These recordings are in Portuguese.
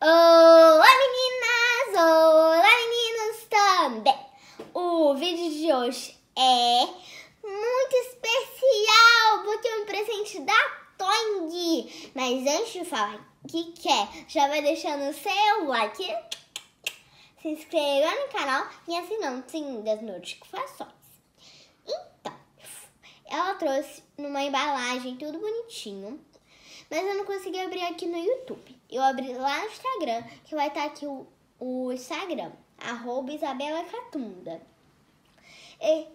Olá meninas, olá meninos também. O vídeo de hoje é muito especial porque é um presente da Toyng. Mas antes de falar o que é, já vai deixando o seu like, se inscrevendo no canal e assinando sim das notificações. Então, ela trouxe numa embalagem tudo bonitinho, mas eu não consegui abrir aqui no YouTube. Eu abri lá no Instagram, que vai estar aqui o Instagram, @isabelacatunda. E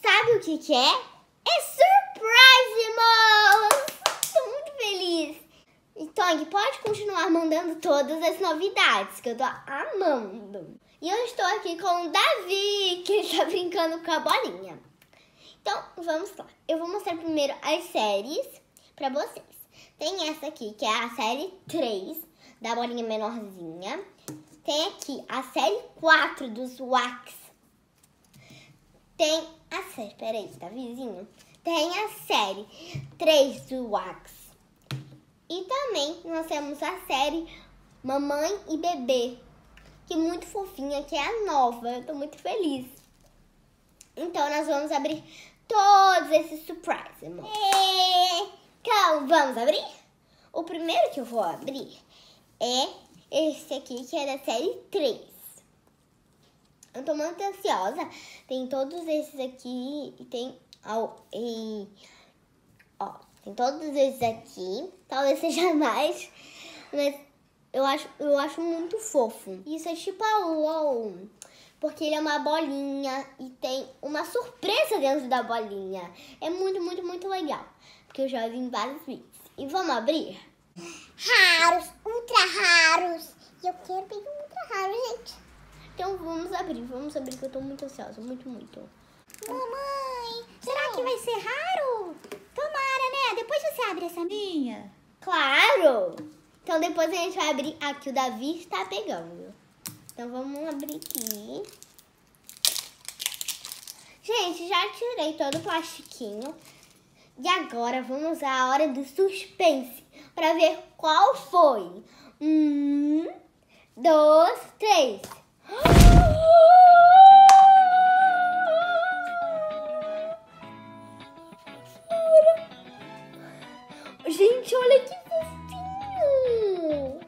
sabe o que que é? É Surprise Mall! Tô muito feliz! E Toyng, pode continuar mandando todas as novidades, que eu tô amando. E eu estou aqui com o Davi, que ele tá brincando com a bolinha. Então, vamos lá. Eu vou mostrar primeiro as séries pra vocês. Tem essa aqui, que é a série 3, da bolinha menorzinha. Tem aqui a série 4 dos Wackys. Tem a série... Peraí, tá vizinho? Tem a série 3 do Wackys. E também nós temos a série Mamãe e Bebê, que é muito fofinha, que é a nova. Eu tô muito feliz. Então, nós vamos abrir todos esses surprises, amor. Então, vamos abrir? O primeiro que eu vou abrir é esse aqui, que é da série 3. Eu tô muito ansiosa. Tem todos esses aqui e tem... Ó, tem todos esses aqui. Talvez seja mais, mas eu acho muito fofo. Isso é tipo a LOL, porque ele é uma bolinha e tem uma surpresa dentro da bolinha. É muito, muito, muito legal, porque eu já vi em vários vídeos. E vamos abrir? Raros, ultra raros. E eu quero pegar um ultra raro, gente. Então vamos abrir, que eu tô muito ansiosa, muito, muito. Mamãe, será que vai ser raro? Tomara, né? Depois você abre essa minha. Claro! Então depois a gente vai abrir a que o Davi está pegando. Então vamos abrir aqui. Gente, já tirei todo o plastiquinho. E agora vamos à hora do suspense, para ver qual foi. 1, 2, 3. Gente, olha que fofinho!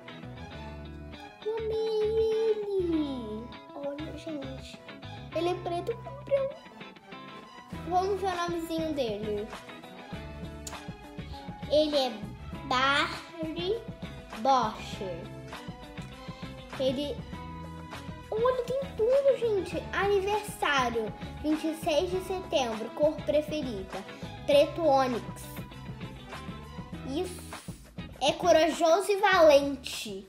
Eu amei ele! Olha, gente. Ele é preto com branco. Vamos ver o nomezinho dele. Ele é Barry Boscher. Ele... Olha, tem tudo, gente. Aniversário, 26 de setembro, cor preferida, preto ônix. Isso. É corajoso e valente.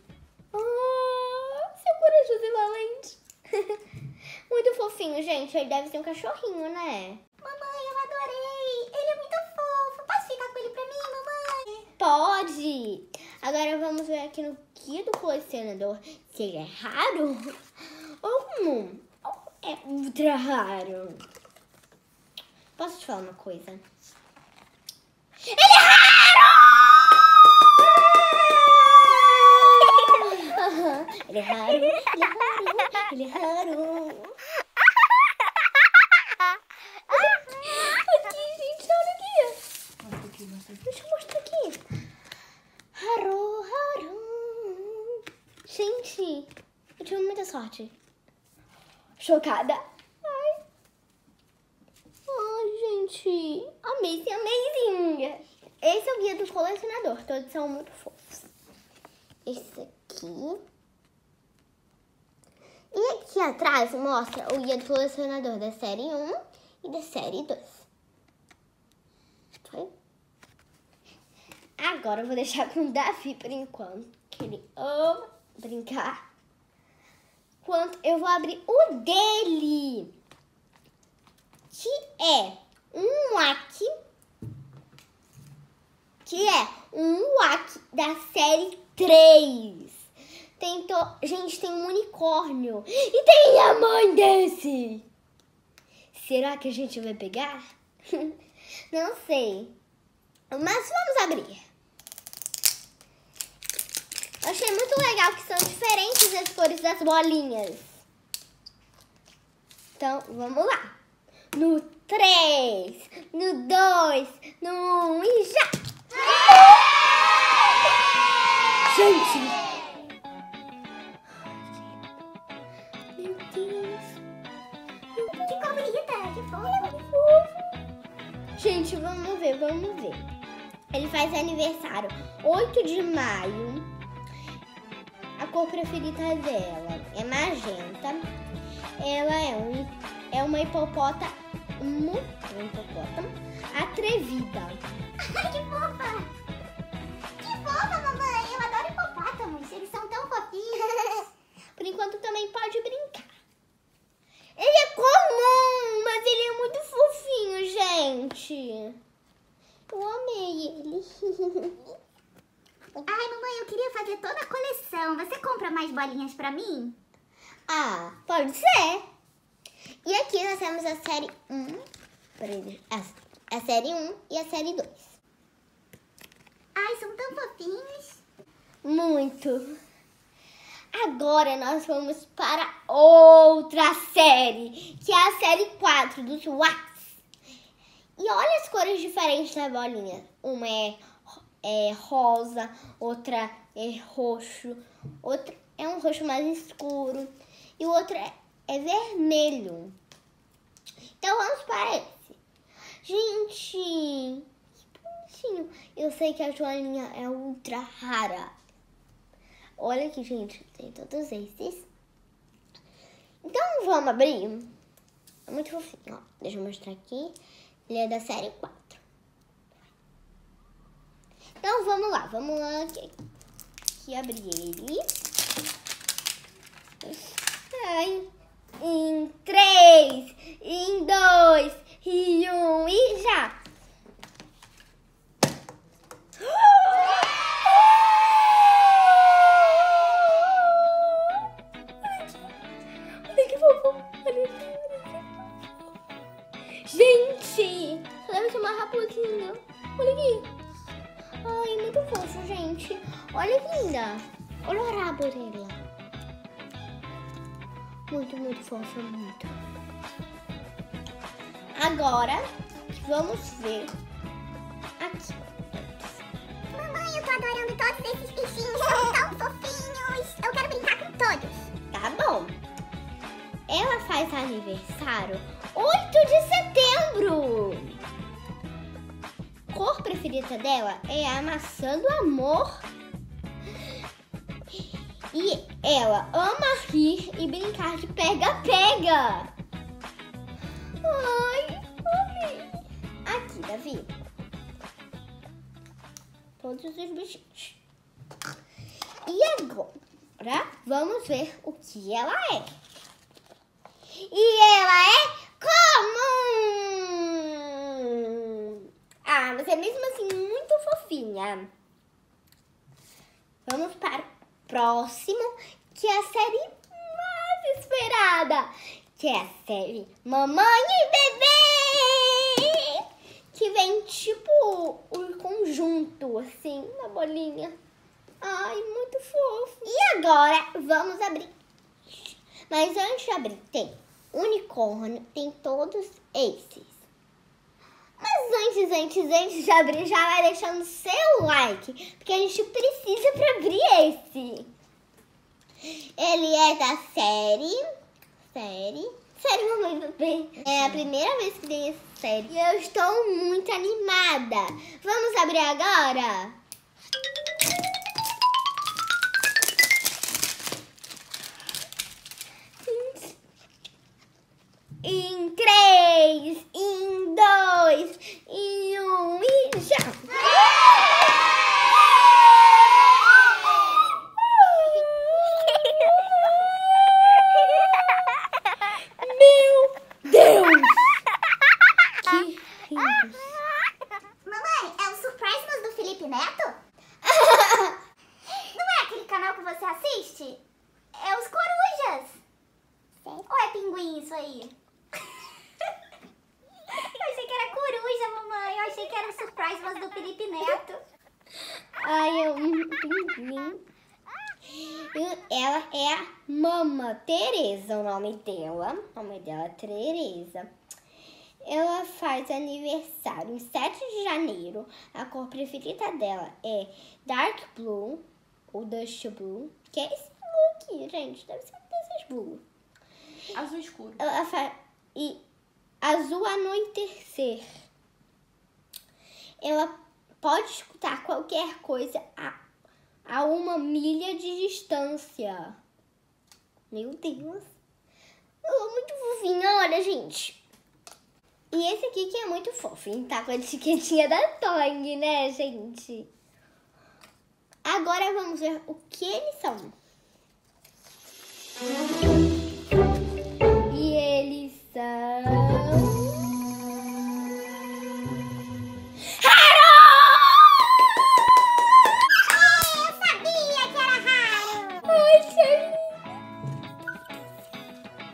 Ah, seu corajoso e valente. Muito fofinho, gente. Ele deve ser um cachorrinho, né? Mamãe, eu adorei. Ele é muito fofo. Posso ficar com ele pra mim, mamãe? Pode! Agora vamos ver aqui no guia do colecionador se ele é raro ou comum. É ultra raro. Posso te falar uma coisa? Ele é raro! Ele é raro, ele é raro, ele é raro. Deixa eu mostrar aqui. Haru, haru. Gente, eu tive muita sorte. Chocada. Ai, ai, gente. Amazing, amazing. Esse é o guia do colecionador. Todos são muito fofos. Esse aqui. E aqui atrás mostra o guia do colecionador da série 1 e da série 2. Foi? Agora eu vou deixar com o Davi por enquanto, que ele ama brincar. Enquanto eu vou abrir o dele, que é um Wacky, da série 3. Gente, tem um unicórnio e tem a mãe desse. Será que a gente vai pegar? Não sei, mas vamos abrir. Achei muito legal que são diferentes as cores das bolinhas. Então, vamos lá. No 3, no 2, no 1 e já! Gente! Meu Deus! Que cor bonita! Que fofo! Gente, vamos ver, vamos ver. Ele faz aniversário 8 de maio. A cor preferida dela é magenta. Ela é uma hipopótama. Atrevida. Ai, que fofa! Que fofa, mamãe! Eu adoro hipopótamos, eles são tão fofinhos. Por enquanto também pode brincar. Ele é comum, mas ele é muito fofinho, gente. Eu amei ele. Ai, mamãe, eu queria fazer toda a coleção. Você compra mais bolinhas pra mim? Ah, pode ser. E aqui nós temos a série 1, a série 1 e a série 2. Ai, são tão fofinhos. Muito. Agora nós vamos para outra série, que é a série 4 dos Wackys. E olha as cores diferentes da bolinha. Uma é rosa, outra é roxo, outra é um roxo mais escuro e outra é vermelho. Então vamos para esse. Gente, que bonitinho. Eu sei que a joaninha é ultra rara. Olha aqui, gente. Tem todos esses. Então vamos abrir. É muito fofinho. Ó, deixa eu mostrar aqui. Ele é da série 4. Então vamos lá. Vamos lá. Aqui abri ele. Ai. Em 3, em 2, e 1 e já! Olha que fofo! Gente! Parece uma raposinha! Olha aqui! Ai, muito fofo, gente! Olha que linda! Olha o rabo dela! Muito, muito fofo, muito. Agora, vamos ver aqui. Mamãe, eu tô adorando todos esses bichinhos, são tão fofinhos. Eu quero brincar com todos. Tá bom. Ela faz aniversário 8 de setembro. A cor preferida dela é a maçã do amor. E ela ama rir e brincar de pega-pega. Ai, amei. Aqui, Davi. Todos os bichinhos. E agora, vamos ver o que ela é. E ela é comum. Ah, mas é mesmo assim muito fofinha. Vamos para próximo, que é a série mais esperada, que é a série Mamãe e Bebê, que vem tipo um conjunto, assim, uma bolinha. Ai, muito fofo. E agora, vamos abrir. Mas antes de abrir, tem unicórnio, tem todos esses. Mas antes de abrir, já vai deixando seu like, porque a gente precisa para abrir esse. Ele é da série Mamãe Bebê. É a primeira vez que tem essa série e eu estou muito animada. Vamos abrir agora? Em 3, em 2, em 1 e já! Meu Deus! Que rindo! Mamãe, é o Surprise Mall do Felipe Neto? Não é aquele canal que você assiste? É os corujas! Ou é pinguim isso aí? Surprise Mall do Felipe Neto. Ai, eu um pinguim. ela é a Mama Tereza, o nome dela. O nome dela é Tereza. Ela faz aniversário em 7 de janeiro. A cor preferida dela é Dark Blue ou Dust Blue. Que é esse blue aqui, gente. Deve ser um desses blue. Azul escuro. Ela faz... E azul anoitecer. Ela pode escutar qualquer coisa a 1 milha de distância. Meu Deus. Ela é muito fofinha, olha, gente. E esse aqui que é muito fofinho, tá com a etiquetinha da Toyng, né, gente? Agora vamos ver o que eles são. E eles são... Haro! Eu sabia que era Haro!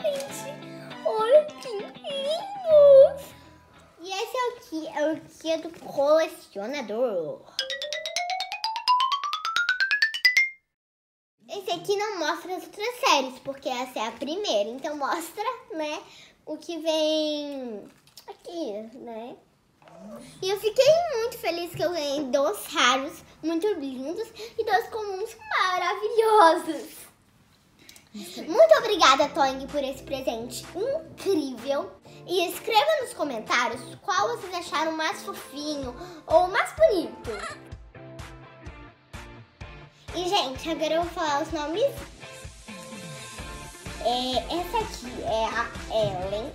Ai, gente, olha que lindo! E esse é o que é do colecionador. Esse aqui não mostra as outras séries, porque essa é a primeira. Então mostra, né, o que vem aqui, né? E eu fiquei muito feliz que eu ganhei 2 raros muito lindos e 2 comuns maravilhosos. Muito obrigada, Toyng, por esse presente incrível. E escreva nos comentários qual vocês acharam mais fofinho ou mais bonito. E, gente, agora eu vou falar os nomes. Essa aqui é a Ellen.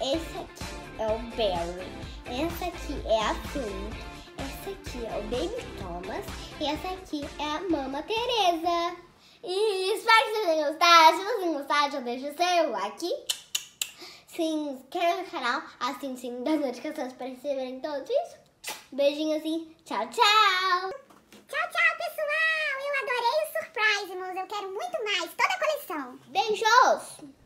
Esse aqui é o Barry. Essa aqui é a Toyng. Essa aqui é o Baby Thomas. E essa aqui é a Mama Tereza. E espero que vocês tenham gostado. Se vocês gostaram, já deixa o seu like. Se inscreva no canal, assine o sininho das notificações para receberem todos isso. Beijinho assim, tchau, tchau! Tchau, tchau, pessoal! Eu adorei o Surprise Mall, eu quero muito mais, toda a coleção! Beijos!